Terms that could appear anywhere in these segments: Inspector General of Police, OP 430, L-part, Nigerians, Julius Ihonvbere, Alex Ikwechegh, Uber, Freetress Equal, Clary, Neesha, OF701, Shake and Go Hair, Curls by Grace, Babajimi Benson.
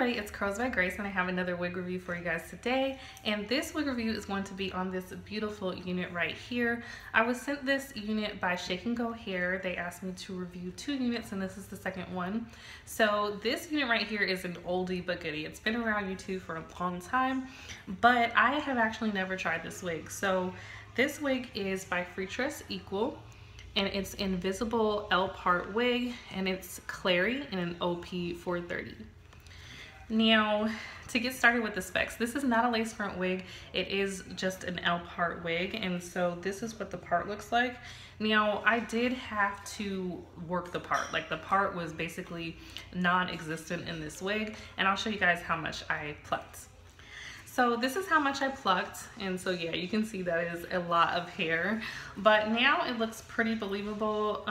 everybody, it's Curls by Grace and I have another wig review for you guys today, and this wig review is going to be on this beautiful unit right here. I was sent this unit by Shake and Go Hair. They asked me to review two units and this is the second one. So this unit right here is an oldie but goodie. It's been around YouTube for a long time, but I have actually never tried this wig. So this wig is by Freetress Equal, and it's invisible L-part wig, and it's Clary in an OP 430. Now, to get started with the specs, this is not a lace front wig. It is just an L-part wig, and so this is what the part looks like. Now, I did have to work the part. Like, the part was basically non-existent in this wig, and I'll show you guys how much I plucked. So this is how much I plucked, and so yeah, you can see that is a lot of hair, but now it looks pretty believable.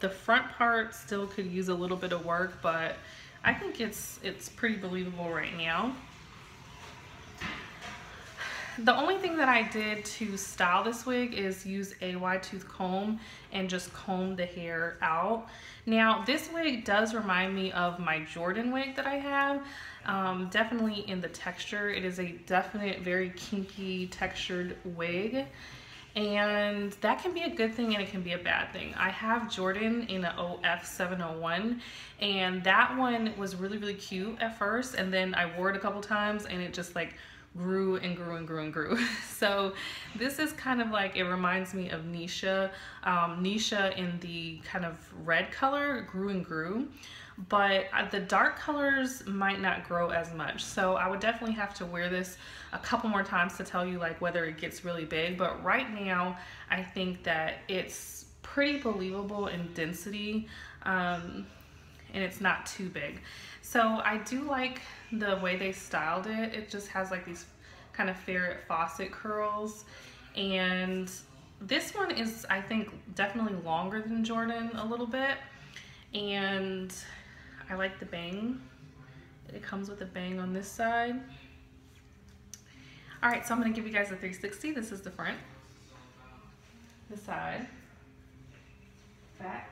The front part still could use a little bit of work, but I think it's pretty believable right now. The only thing that I did to style this wig is use a wide tooth comb and just comb the hair out. Now, this wig does remind me of my Jordan wig that I have, definitely in the texture. It is a definite, very kinky textured wig, and that can be a good thing and it can be a bad thing. I have Jordan in an OF701, and that one was really, really cute at first, and then I wore it a couple times and it just like grew and grew and grew and grew. So this is kind of like, it reminds me of Neesha. Neesha in the kind of red color grew and grew, but the dark colors might not grow as much. So I would definitely have to wear this a couple more times to tell you like whether it gets really big, but right now I think that it's pretty believable in density, and it's not too big. So I do like the way they styled it. It just has like these kind of ferret faucet curls, and this one is, I think, definitely longer than Jordan a little bit, and I like the bang. It comes with a bang on this side. All right, so I'm gonna give you guys a 360. This is the front, the side, back,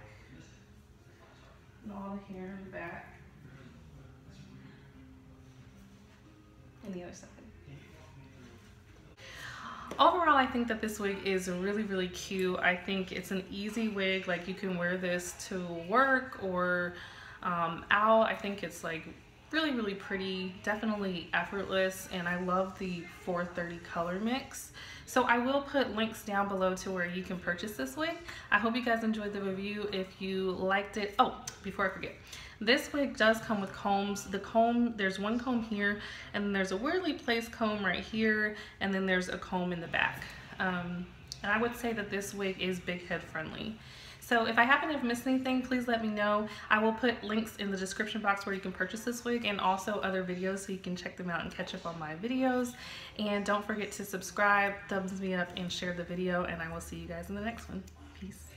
and all the hair in the back, and the other side. Overall, I think that this wig is really, really cute. I think it's an easy wig. Like, you can wear this to work or out. I think it's like really, really pretty, definitely effortless, and I love the 430 color mix. So I will put links down below to where you can purchase this wig. I hope you guys enjoyed the review. If you liked it, oh, before I forget, this wig does come with combs. The comb, there's one comb here, and then there's a weirdly placed comb right here, and then there's a comb in the back. And I would say that this wig is big head friendly. So if I happen to have missed anything, please let me know. I will put links in the description box where you can purchase this wig, and also other videos so you can check them out and catch up on my videos. And don't forget to subscribe, thumbs me up, and share the video, and I will see you guys in the next one. Peace.